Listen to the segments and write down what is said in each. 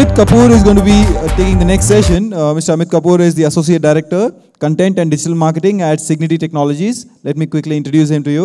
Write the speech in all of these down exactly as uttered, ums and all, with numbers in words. Amit Kapoor is going to be uh, taking the next session. Uh, Mister Amit Kapoor is the Associate Director, Content and Digital Marketing at Cigniti Technologies. Let me quickly introduce him to you.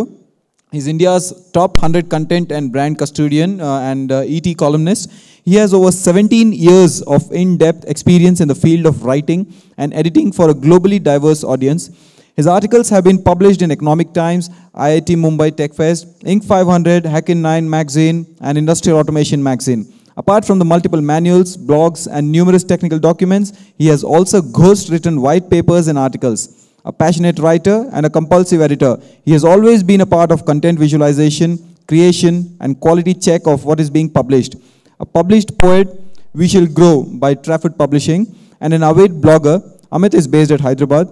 He's India's top one hundred content and brand custodian uh, and uh, E T columnist. He has over seventeen years of in-depth experience in the field of writing and editing for a globally diverse audience. His articles have been published in Economic Times, I I T Mumbai TechFest, Inc five hundred, Hackin nine magazine, and Industrial Automation magazine. Apart from the multiple manuals, blogs, and numerous technical documents, he has also ghost-written white papers and articles. A passionate writer and a compulsive editor, he has always been a part of content visualization, creation, and quality check of what is being published. A published poet, We Shall Grow by Trafford Publishing, and an avid blogger. Amit is based at Hyderabad.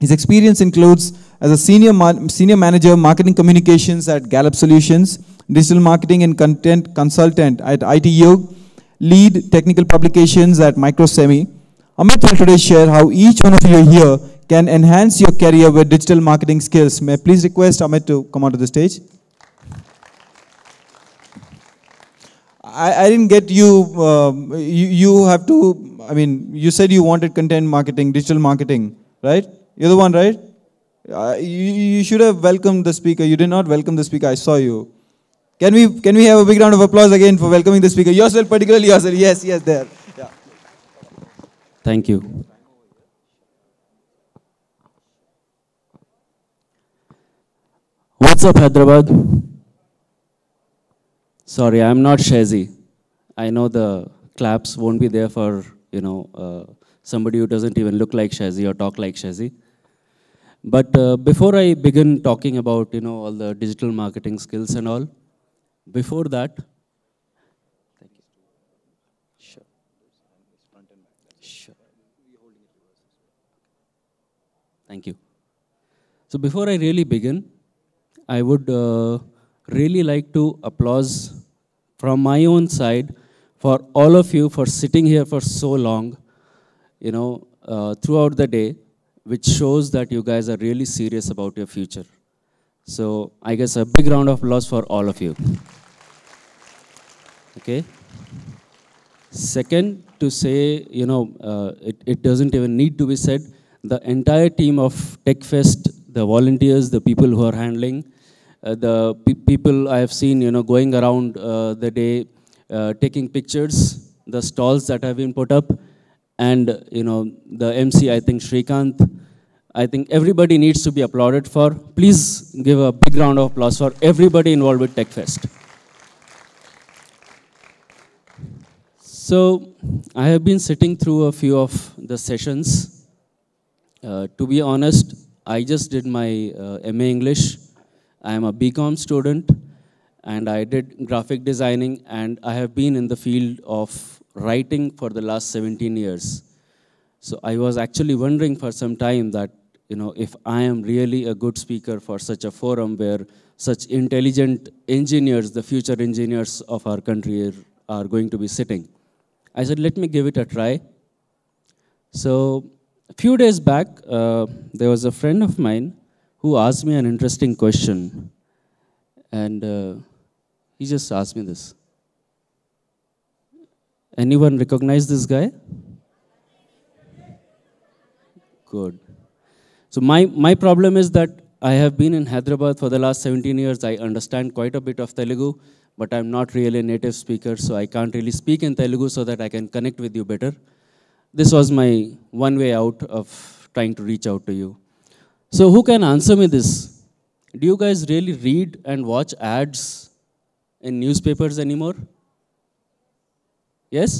His experience includes as a senior, ma senior manager marketing communications at Gallup Solutions, digital marketing and content consultant at I T Yog, lead technical publications at Microsemi. Amit will today share how each one of you here can enhance your career with digital marketing skills. May I please request Amit to come onto the stage? I, I didn't get you, uh, you, you have to, I mean, you said you wanted content marketing, digital marketing, right? You're the one, right? Uh, you, you should have welcomed the speaker. You did not welcome the speaker. I saw you. Can we, can we have a big round of applause again for welcoming the speaker? Yourself, particularly yourself. Yes, yes, there. Yeah. Thank you. What's up, Hyderabad? Sorry, I'm not Shazi. I know the claps won't be there for, you know, uh, somebody who doesn't even look like Shazi or talk like Shazi. But uh, before I begin talking about, you know, all the digital marketing skills and all, before that, thank you. Sure. Sure. Thank you. So before I really begin, I would uh, really like to applause from my own side for all of you for sitting here for so long, you know, uh, throughout the day, which shows that you guys are really serious about your future. So I guess a big round of applause for all of you. Okay. Second, to say, you know, uh, it, it doesn't even need to be said, the entire team of TechFest, the volunteers, the people who are handling, Uh, the pe people I have seen, you know, going around uh, the day, uh, taking pictures, the stalls that have been put up, and, you know, the M C, I think, Srikanth, I think everybody needs to be applauded for. Please give a big round of applause for everybody involved with TechFest. So, I have been sitting through a few of the sessions. Uh, to be honest, I just did my uh, M A English. I am a B com student, and I did graphic designing, and I have been in the field of writing for the last seventeen years. So I was actually wondering for some time that, you know, if I am really a good speaker for such a forum where such intelligent engineers, the future engineers of our country are, are going to be sitting. I said, let me give it a try. So a few days back, uh, there was a friend of mine who asked me an interesting question, and uh, he just asked me this. Anyone recognize this guy? Good. So my, my problem is that I have been in Hyderabad for the last seventeen years. I understand quite a bit of Telugu, but I'm not really a native speaker, so I can't really speak in Telugu so that I can connect with you better. This was my one way out of trying to reach out to you. So who can answer me this? Do you guys really read and watch ads in newspapers anymore? Yes?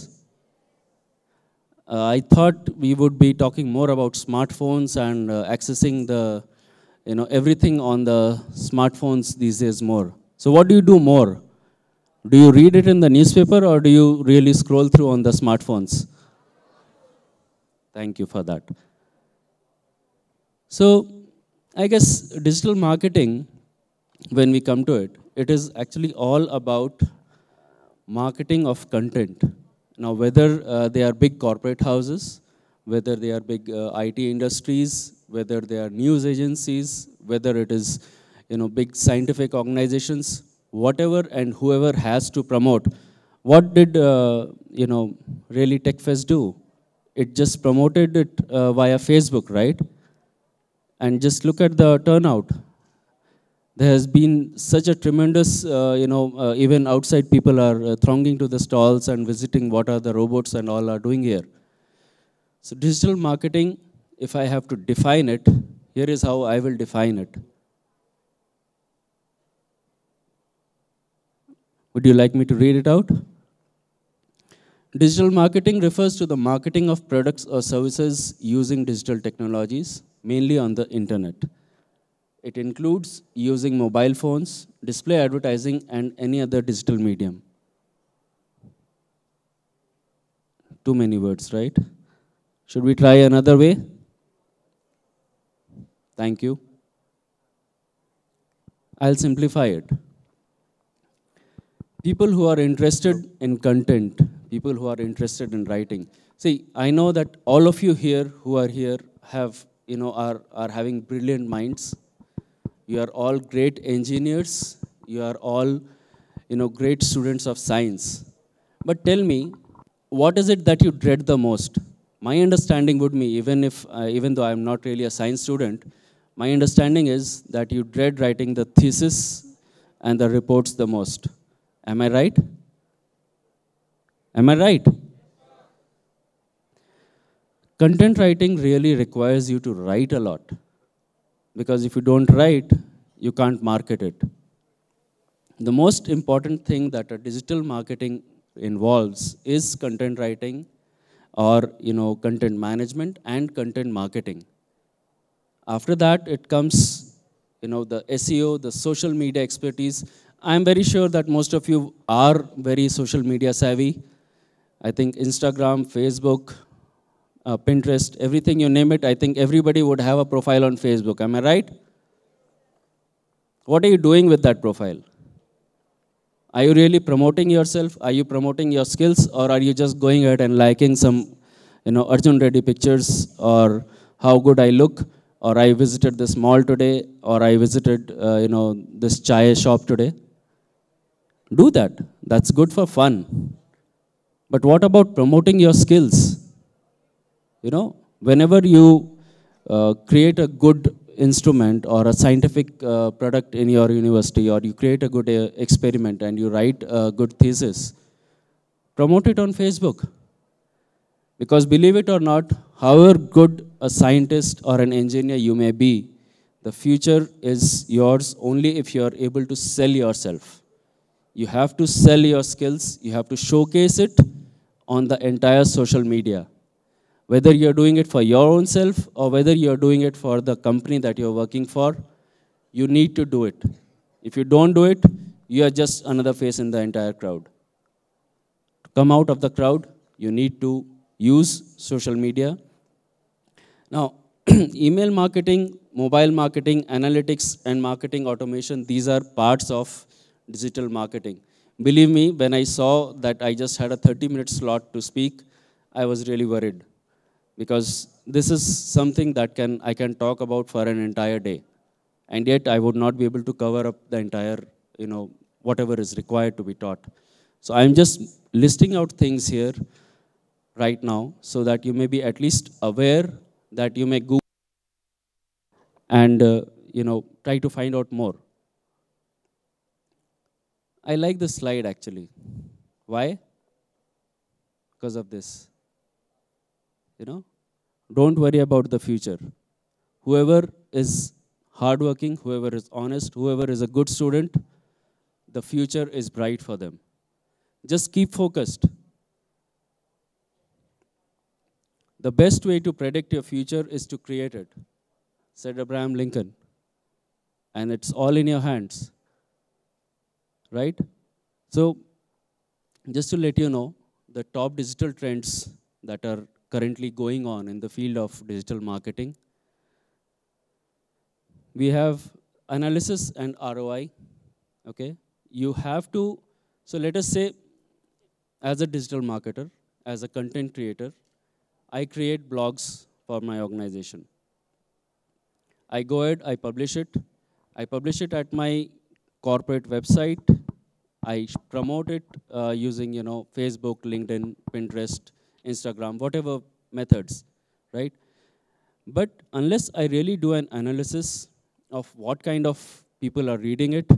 Uh, I thought we would be talking more about smartphones and uh, accessing the, you know, everything on the smartphones these days more. So what do you do more? Do you read it in the newspaper, or do you really scroll through on the smartphones? Thank you for that. So I guess digital marketing, when we come to it, it is actually all about marketing of content. Now, whether uh, they are big corporate houses, whether they are big uh, I T industries, whether they are news agencies, whether it is, you know, big scientific organizations, whatever and whoever has to promote what did uh, you know really TechFest do? It just promoted it uh, via Facebook, right? And just look at the turnout. There has been such a tremendous, uh, you know, uh, even outside people are uh, thronging to the stalls and visiting what are the robots and all are doing here. So digital marketing, if I have to define it, here is how I will define it. Would you like me to read it out? Digital marketing refers to the marketing of products or services using digital technologies, mainly on the internet. It includes using mobile phones, display advertising, and any other digital medium. Too many words, right? Should we try another way? Thank you. I'll simplify it. People who are interested in content, people who are interested in writing. See, I know that all of you here who are here have, you know, are, are having brilliant minds. You are all great engineers. You are all, you know, great students of science. But tell me, what is it that you dread the most? My understanding would be, even if, uh, even though I'm not really a science student, my understanding is that you dread writing the thesis and the reports the most. Am I right? Am I right? Content writing really requires you to write a lot, because if you don't write, you can't market it. The most important thing that a digital marketing involves is content writing, or you know, content management and content marketing. After that, it comes, you know, the S E O, the social media expertise. I'm very sure that most of you are very social media savvy. I think Instagram, Facebook, uh, Pinterest, everything you name it, I think everybody would have a profile on Facebook. Am I right? What are you doing with that profile? Are you really promoting yourself? Are you promoting your skills? Or are you just going ahead and liking some, you know, Arjun Reddy pictures, or how good I look, or I visited this mall today, or I visited, uh, you know, this chai shop today? Do that. That's good for fun. But what about promoting your skills? You know, whenever you uh, create a good instrument or a scientific uh, product in your university, or you create a good uh, experiment and you write a good thesis, promote it on Facebook. Because believe it or not, however good a scientist or an engineer you may be, the future is yours only if you are able to sell yourself. You have to sell your skills, you have to showcase it on the entire social media. Whether you're doing it for your own self or whether you're doing it for the company that you're working for, you need to do it. If you don't do it, you are just another face in the entire crowd. To come out of the crowd, you need to use social media. Now, email marketing, mobile marketing, analytics, and marketing automation, these are parts of digital marketing. Believe me, when I saw that I just had a thirty minute slot to speak, I was really worried, because this is something that can, I can talk about for an entire day. And yet I would not be able to cover up the entire, you know, whatever is required to be taught. So I'm just listing out things here right now so that you may be at least aware, that you may Google and, uh, you know, try to find out more. I like this slide, actually. Why? Because of this. You know, don't worry about the future. Whoever is hardworking, whoever is honest, whoever is a good student, the future is bright for them. Just keep focused. The best way to predict your future is to create it, said Abraham Lincoln. And it's all in your hands, right? So, just to let you know, the top digital trends that are currently going on in the field of digital marketing. We have analysis and R O I, okay? You have to, so let us say, as a digital marketer, as a content creator, I create blogs for my organization. I go ahead, I publish it. I publish it at my corporate website, I promote it uh, using, you know, Facebook, LinkedIn, Pinterest, Instagram, whatever methods, right? But unless I really do an analysis of what kind of people are reading it,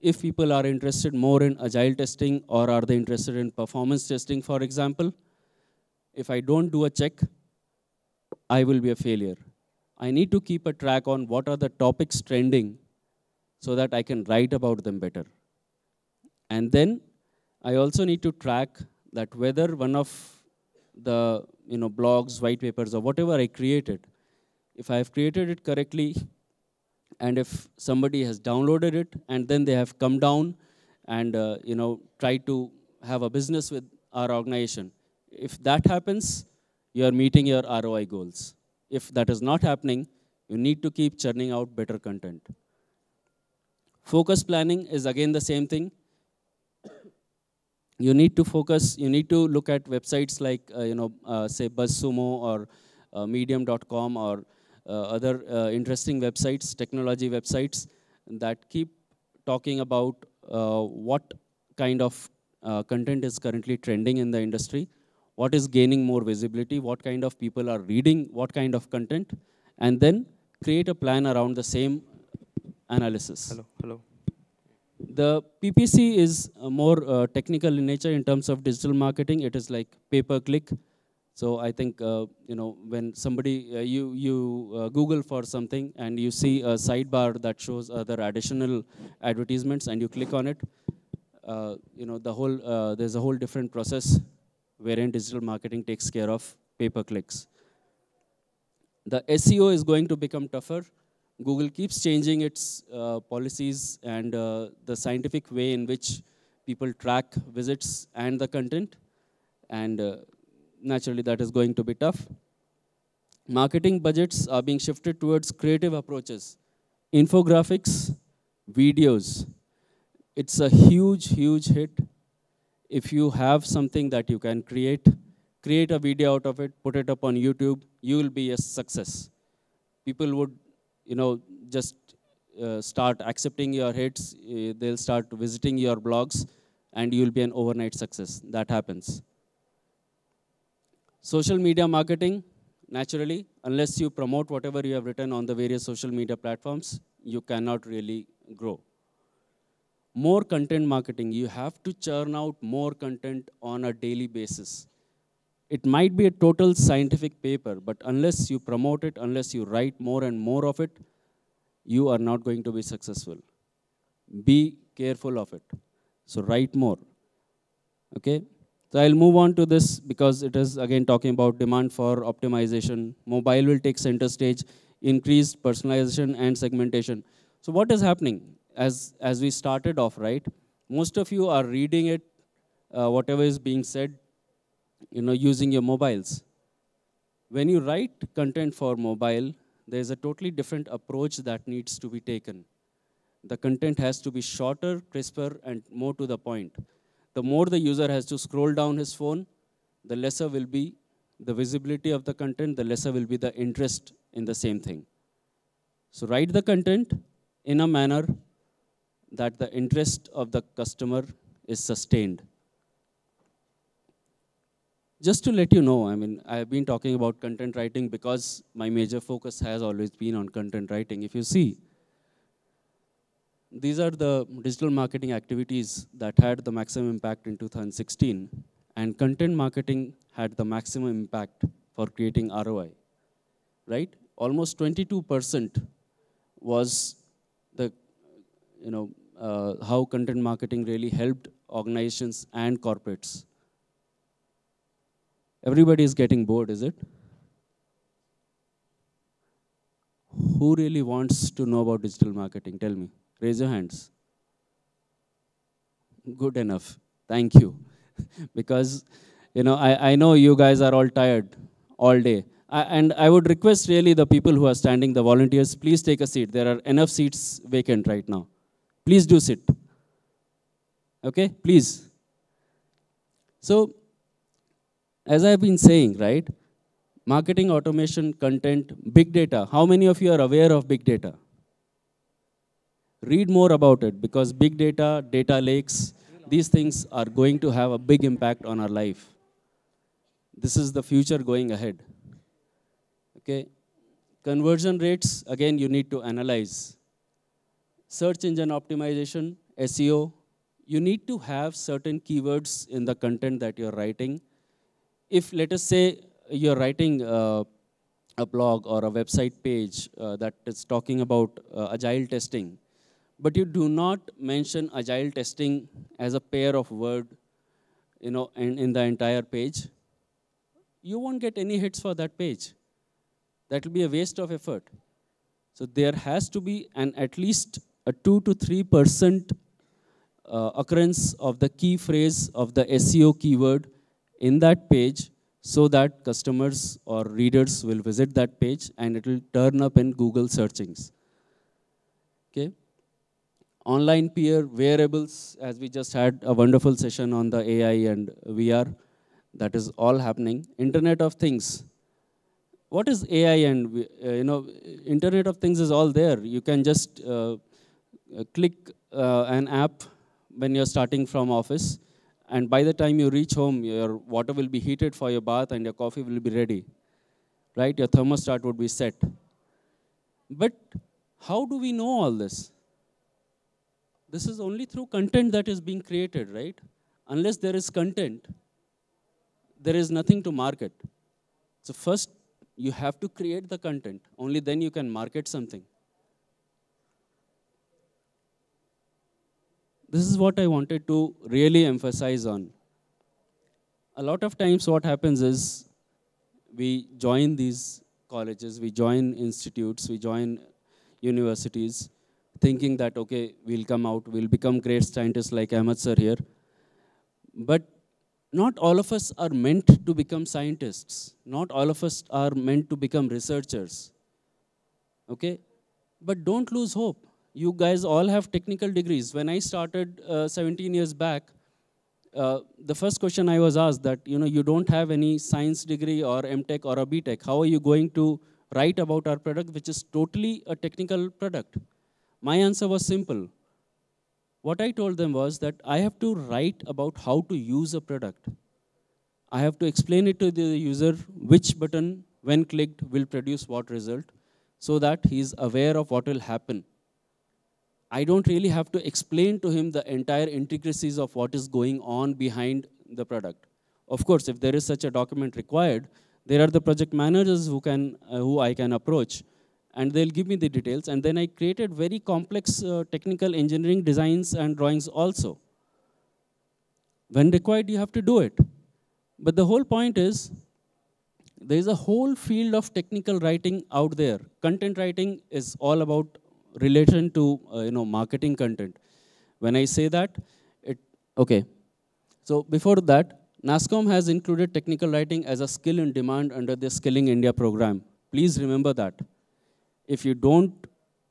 if people are interested more in agile testing or are they interested in performance testing, for example, if I don't do a check, I will be a failure. I need to keep a track on what are the topics trending so that I can write about them better. And then I also need to track that whether one of the you know, blogs, white papers, or whatever I created, if I have created it correctly, and if somebody has downloaded it, and then they have come down and uh, you know, tried to have a business with our organization. If that happens, you are meeting your R O I goals. If that is not happening, you need to keep churning out better content. Focus planning is again the same thing. You need to focus, you need to look at websites like, uh, you know, uh, say BuzzSumo or uh, medium dot com or Uh, other uh, interesting websites, technology websites that keep talking about uh, what kind of uh, content is currently trending in the industry, what is gaining more visibility, what kind of people are reading, what kind of content, and then create a plan around the same analysis. Hello, hello. The P P C is uh, more uh, technical in nature in terms of digital marketing. It is like pay-per-click. So I think, uh, you know, when somebody, uh, you, you uh, Google for something and you see a sidebar that shows other additional advertisements and you click on it, uh, you know, the whole, uh, there's a whole different process wherein digital marketing takes care of pay-per-clicks. The S E O is going to become tougher. Google keeps changing its uh, policies and uh, the scientific way in which people track visits and the content, and uh, naturally, that is going to be tough. Marketing budgets are being shifted towards creative approaches. Infographics, videos. It's a huge, huge hit. If you have something that you can create, create a video out of it, put it up on YouTube, you will be a success. People would, you know, just uh, start accepting your hits. Uh, they'll start visiting your blogs, and you'll be an overnight success. That happens. Social media marketing, naturally, unless you promote whatever you have written on the various social media platforms, you cannot really grow. More content marketing, you have to churn out more content on a daily basis. It might be a total scientific paper, but unless you promote it, unless you write more and more of it, you are not going to be successful. Be careful of it. So write more. Okay? So I'll move on to this because it is again talking about demand for optimization. Mobile will take center stage, increased personalization and segmentation. So what is happening? As, as we started off, right? Most of you are reading it, uh, whatever is being said, you know, using your mobiles. When you write content for mobile, there's a totally different approach that needs to be taken. The content has to be shorter, crisper, and more to the point. The more the user has to scroll down his phone, the lesser will be the visibility of the content, the lesser will be the interest in the same thing. So write the content in a manner that the interest of the customer is sustained. Just to let you know, I mean, I've been talking about content writing because my major focus has always been on content writing. If you see, these are the digital marketing activities that had the maximum impact in two thousand sixteen, and content marketing had the maximum impact for creating R O I, right? Almost twenty-two percent was the, you know, uh, how content marketing really helped organizations and corporates. Everybody is getting bored, is it? Who really wants to know about digital marketing? Tell me. Raise your hands. Good enough. Thank you. Because, you know, I, I know you guys are all tired all day. I, and I would request really the people who are standing, the volunteers, please take a seat. There are enough seats vacant right now. Please do sit. Okay? Please. So, as I've been saying, right? Marketing, automation, content, big data. How many of you are aware of big data? Read more about it because big data, data lakes, these things are going to have a big impact on our life. This is the future going ahead. Okay. Conversion rates, again, you need to analyze. Search engine optimization, S E O, you need to have certain keywords in the content that you're writing. If, let us say, you're writing uh, a blog or a website page uh, that is talking about uh, agile testing, but you do not mention agile testing as a pair of word, you know, in, in the entire page, you won't get any hits for that page. That will be a waste of effort. So there has to be an at least a two to three percent uh, occurrence of the key phrase of the S E O keyword in that page so that customers or readers will visit that page and it will turn up in Google searchings. Okay. Online peer wearables, as we just had a wonderful session on the A I and V R, that is all happening. Internet of Things. What is A I and, uh, you know, Internet of Things is all there. You can just uh, click uh, an app when you're starting from office, and by the time you reach home, your water will be heated for your bath and your coffee will be ready, right? Your thermostat would be set. But how do we know all this? This is only through content that is being created, right? Unless there is content, there is nothing to market. So first, you have to create the content. Only then you can market something. This is what I wanted to really emphasize on. A lot of times what happens is we join these colleges, we join institutes, we join universities, thinking that, okay, we'll come out, we'll become great scientists like Amit sir here. But not all of us are meant to become scientists. Not all of us are meant to become researchers. Okay? But don't lose hope. You guys all have technical degrees. When I started uh, seventeen years back, uh, the first question I was asked that, you know, you don't have any science degree or M Tech or a B Tech. How are you going to write about our product, which is totally a technical product? My answer was simple. What I told them was that I have to write about how to use a product. I have to explain it to the user which button, when clicked, will produce what result, so that he is aware of what will happen. I don't really have to explain to him the entire intricacies of what is going on behind the product. Of course, if there is such a document required, there are the project managers who can, uh, who I can approach, and they'll give me the details. And then I created very complex uh, technical engineering designs and drawings also. When required, you have to do it. But the whole point is, there is a whole field of technical writing out there. Content writing is all about relation to uh, you know, marketing content. When I say that, it, okay. So before that, NASCOM has included technical writing as a skill in demand under the Skilling India program. Please remember that. If you don't,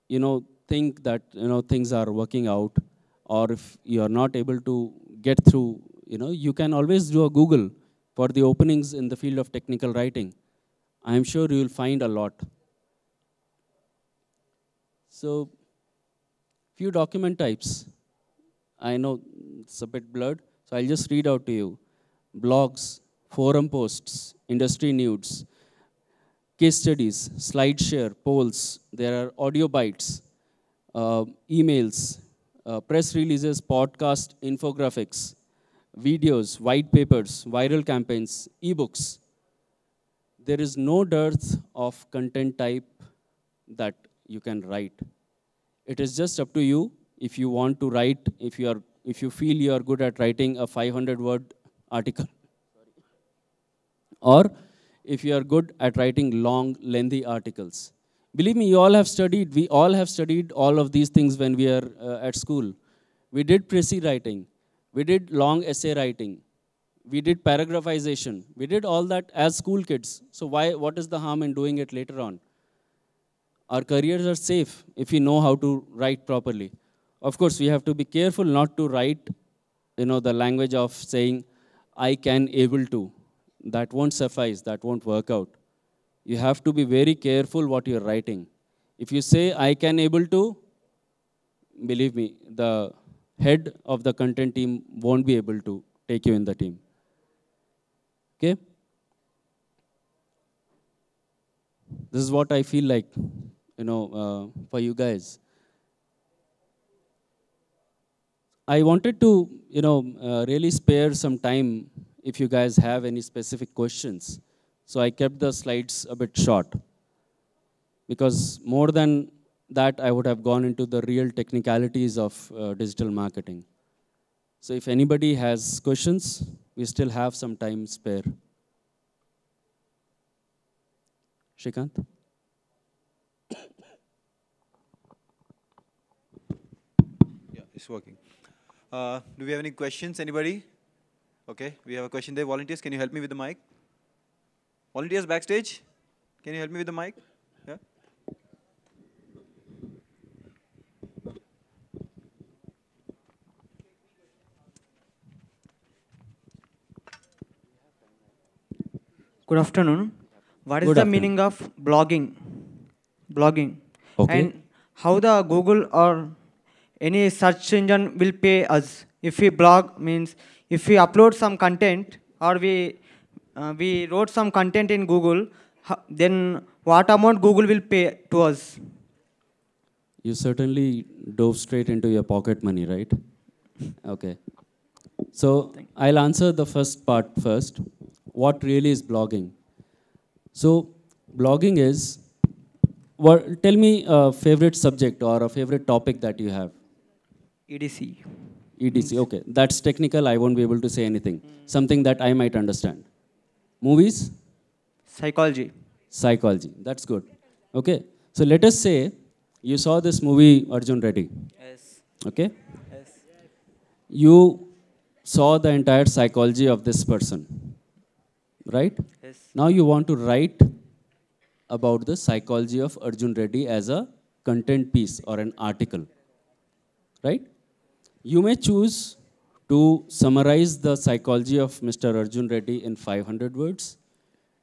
you know, think that, you know, things are working out, or if you are not able to get through, you know, you can always do a Google for the openings in the field of technical writing. I am sure you will find a lot. So, few document types. I know it's a bit blurred, so I'll just read out to you. Blogs, forum posts, industry nudes, case studies, SlideShare, polls, there are audio bites, uh, emails, uh, press releases, podcasts, infographics, videos, white papers, viral campaigns, ebooks. There is no dearth of content type that you can write. It is just up to you if you want to write, if you, are, if you feel you are good at writing a five hundred word article. Or if you are good at writing long, lengthy articles. Believe me, you all have studied, we all have studied all of these things when we are uh, at school. We did précis writing, we did long essay writing, we did paragraphization, we did all that as school kids. So why, what is the harm in doing it later on? Our careers are safe if we know how to write properly. Of course, we have to be careful not to write, you know, the language of saying, I can able to. That won't suffice, that won't work out. You have to be very careful what you're writing. If you say, I can able to, believe me, the head of the content team won't be able to take you in the team. Okay? This is what I feel like, you know, uh, for you guys. I wanted to, you know, uh, really spare some time if you guys have any specific questions. So I kept the slides a bit short, because more than that, I would have gone into the real technicalities of uh, digital marketing. So if anybody has questions, we still have some time spare. Srikanth? Yeah, it's working. Uh, do we have any questions, anybody? Okay, we have a question there. Volunteers, can you help me with the mic? Volunteers backstage, can you help me with the mic? Yeah. Good afternoon. What is Good the afternoon. meaning of blogging? Blogging. Okay. And how the Google or any search engine will pay us if we blog, means if we upload some content or we uh, we wrote some content in Google, then what amount Google will pay to us? You certainly dove straight into your pocket money, right? Okay. So I'll answer the first part first. What really is blogging? So blogging is, well, tell me a favorite subject or a favorite topic that you have. E D C. E D C, okay. That's technical, I won't be able to say anything. Mm. Something that I might understand. Movies? Psychology. Psychology, that's good. Okay, so let us say you saw this movie, Arjun Reddy. Yes. Okay? Yes. You saw the entire psychology of this person, right? Yes. Now you want to write about the psychology of Arjun Reddy as a content piece or an article, right? You may choose to summarize the psychology of Mister Arjun Reddy in five hundred words.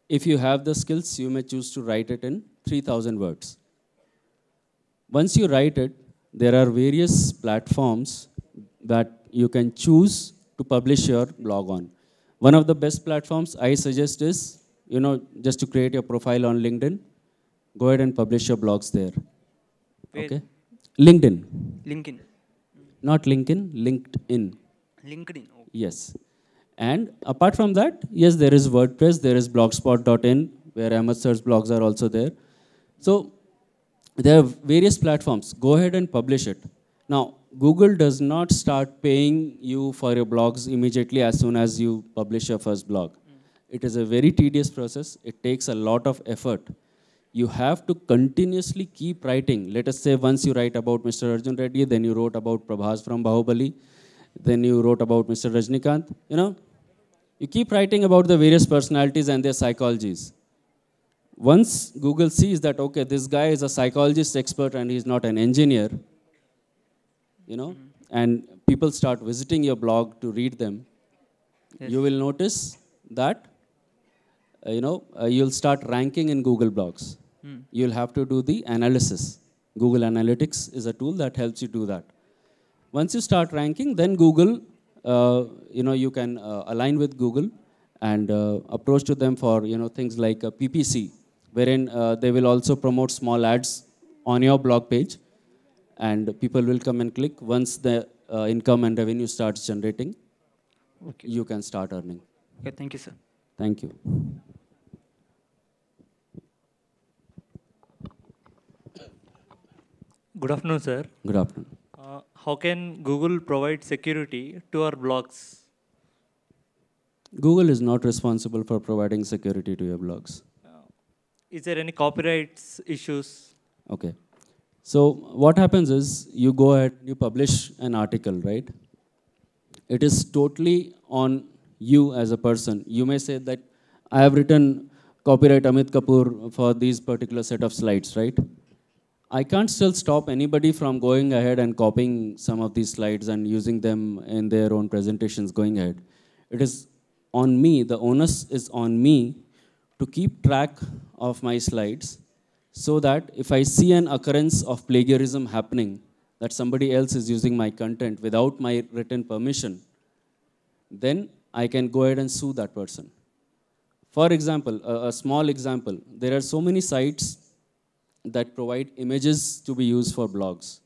If you have the skills, you may choose to write it in three thousand words. Once you write it, there are various platforms that you can choose to publish your blog on. One of the best platforms I suggest is, you know, just to create your profile on LinkedIn, go ahead and publish your blogs there. Wait. Okay. LinkedIn. LinkedIn. Not LinkedIn, LinkedIn. LinkedIn. Okay. Yes. And apart from that, yes, there is WordPress, there is Blogspot dot in, where amateurs blogs are also there. So there are various platforms. Go ahead and publish it. Now, Google does not start paying you for your blogs immediately as soon as you publish your first blog. It is a very tedious process. It takes a lot of effort. You have to continuously keep writing. Let us say once you write about Mister Arjun Reddy, then you wrote about Prabhas from Bahubali, then you wrote about Mister Rajinikanth. You know, you keep writing about the various personalities and their psychologies. Once Google sees that, okay, this guy is a psychologist expert and he's not an engineer, you know, and people start visiting your blog to read them, yes. You will notice that Uh, you know, uh, you'll start ranking in Google Blogs. Hmm. You'll have to do the analysis. Google Analytics is a tool that helps you do that. Once you start ranking, then Google, uh, you know, you can uh, align with Google and uh, approach to them for, you know, things like uh, P P C, wherein uh, they will also promote small ads on your blog page, and people will come and click. Once the uh, income and revenue starts generating, okay, you can start earning. Okay, thank you, sir. Thank you. Good afternoon, sir. Good afternoon. Uh, how can Google provide security to our blogs? Google is not responsible for providing security to your blogs. Uh, is there any copyright issues? Okay. So what happens is you go ahead, you publish an article, right? It is totally on you as a person. You may say that I have written copyright Amit Kapoor for these particular set of slides, right? I can't still stop anybody from going ahead and copying some of these slides and using them in their own presentations going ahead. It is on me, the onus is on me to keep track of my slides so that if I see an occurrence of plagiarism happening, that somebody else is using my content without my written permission, then I can go ahead and sue that person. For example, a, a small example, there are so many sites that provide images to be used for blogs,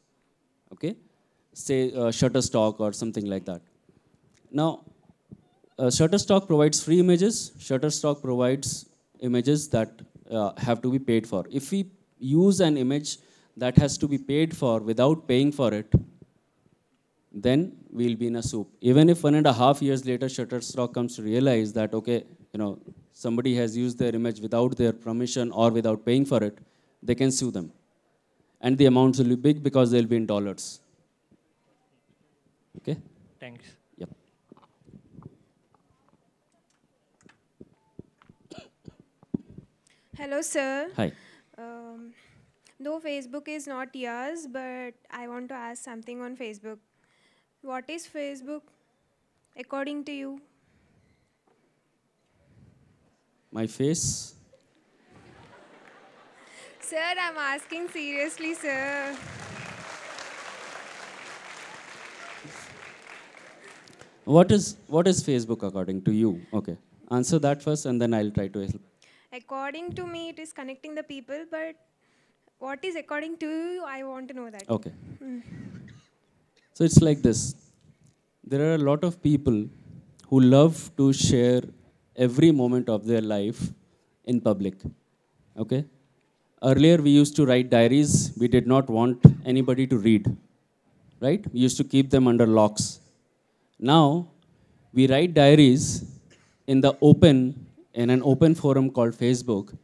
okay? Say uh, Shutterstock or something like that. Now, uh, Shutterstock provides free images. Shutterstock provides images that uh, have to be paid for. If we use an image that has to be paid for without paying for it, then we'll be in a soup. Even if one and a half years later, Shutterstock comes to realize that, okay, you know, somebody has used their image without their permission or without paying for it, they can sue them. And the amounts will be big because they'll be in dollars. Okay? Thanks. Yep. Hello, sir. Hi. Um, though Facebook is not yours, but I want to ask something on Facebook. What is Facebook, according to you? My face? Sir, I'm asking seriously, sir. What is, what is Facebook according to you? Okay, answer that first and then I'll try to help. According to me, it is connecting the people, but what is according to you, I want to know that. Okay. Mm. So it's like this. There are a lot of people who love to share every moment of their life in public, okay? Earlier, we used to write diaries. We did not want anybody to read, right? We used to keep them under locks. Now, we write diaries in the open, in an open forum called Facebook,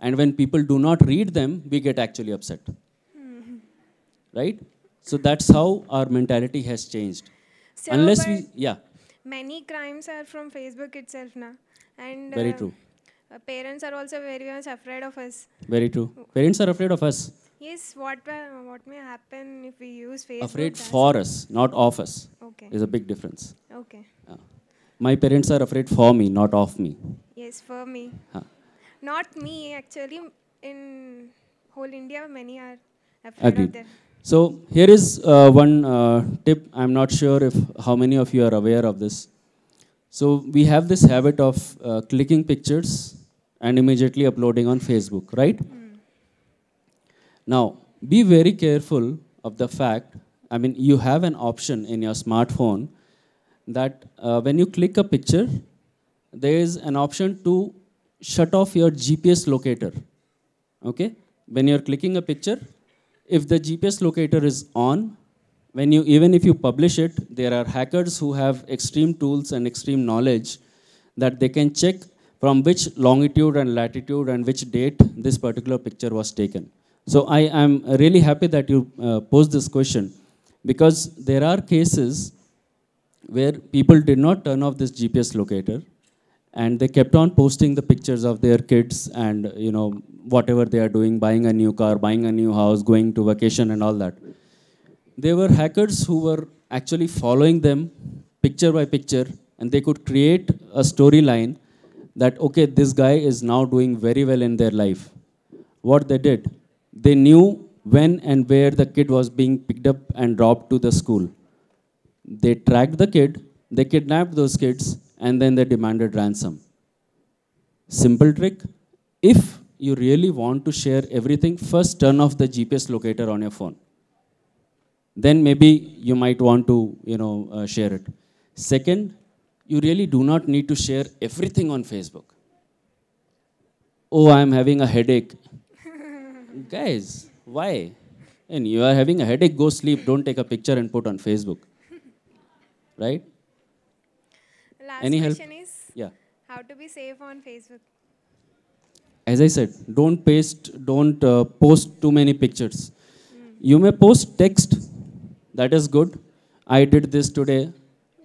and when people do not read them, we get actually upset, mm-hmm. right? So that's how our mentality has changed. So unless we, yeah. Many crimes are from Facebook itself now. And, very uh, true. Uh, parents are also very much afraid of us. Very true. Parents are afraid of us. Yes, what, uh, what may happen if we use Facebook? Afraid for us, not of us. Okay. Is a big difference. Okay. Uh, my parents are afraid for me, not of me. Yes, for me. Huh. Not me, actually. In whole India, many are afraid Agreed. Of them. So here is uh, one uh, tip. I'm not sure if how many of you are aware of this. So we have this habit of uh, clicking pictures and immediately uploading on Facebook, right? Mm. Now, be very careful of the fact, I mean, you have an option in your smartphone that uh, when you click a picture, there is an option to shut off your G P S locator, okay? When you're clicking a picture, if the G P S locator is on, when you, even if you publish it, there are hackers who have extreme tools and extreme knowledge that they can check from which longitude and latitude and which date this particular picture was taken. So I am really happy that you uh, posed this question, because there are cases where people did not turn off this G P S locator and they kept on posting the pictures of their kids and, you know, whatever they are doing, buying a new car, buying a new house, going to vacation and all that. There were hackers who were actually following them picture by picture, and they could create a storyline that, okay, this guy is now doing very well in their life. What they did, they knew when and where the kid was being picked up and dropped to the school. They tracked the kid, they kidnapped those kids, and then they demanded ransom. Simple trick. If you really want to share everything, first turn off the G P S locator on your phone. Then maybe you might want to, you know, uh, share it. Second, you really do not need to share everything on Facebook. Oh, I'm having a headache. Guys, why? And you are having a headache, go sleep. Don't take a picture and put on Facebook. Right? Last Any question help? Is, yeah. How to be safe on Facebook? As I said, don't paste, don't uh, post too many pictures. Mm. You may post text. That is good. I did this today,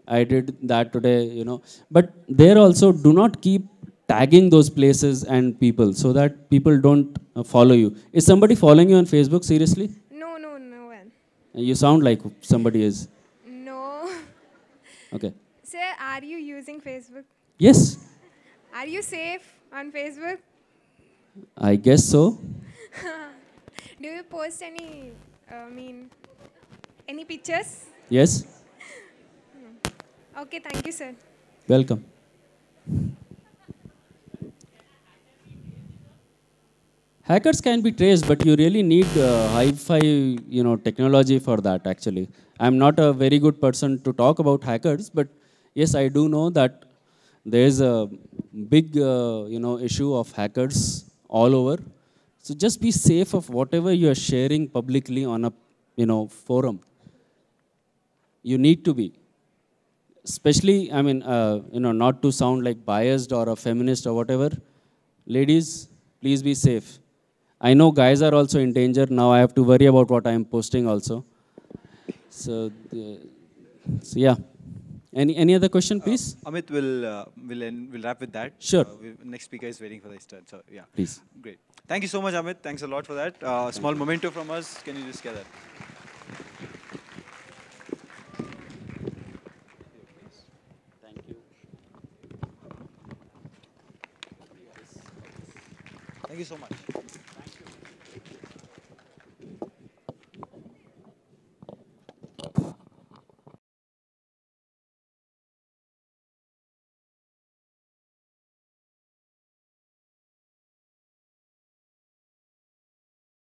I did that today, you know. But there also, do not keep tagging those places and people so that people don't uh, follow you. Is somebody following you on Facebook, seriously? No, no, no one. You sound like somebody is. No. Okay. Sir, are you using Facebook? Yes. Are you safe on Facebook? I guess so. Do you post any, I uh, mean... Any pictures? Yes. Okay, thank you, sir. Welcome. Hackers can be traced, but you really need uh, hi-fi, you know, technology for that, actually. I'm not a very good person to talk about hackers, but yes, I do know that there's a big, uh, you know, issue of hackers all over. So just be safe of whatever you are sharing publicly on a, you know, forum. You need to be. Especially, I mean, uh, you know, not to sound like biased or a feminist or whatever. Ladies, please be safe. I know guys are also in danger. Now I have to worry about what I am posting also. So, uh, so yeah. Any any other question, please? Uh, Amit will uh, will end, will wrap with that. Sure. Uh, we, next speaker is waiting for his turn. So yeah. Please. Great. Thank you so much, Amit. Thanks a lot for that. Uh, small memento from us. Can you just get that? Thank you. Thank you so much.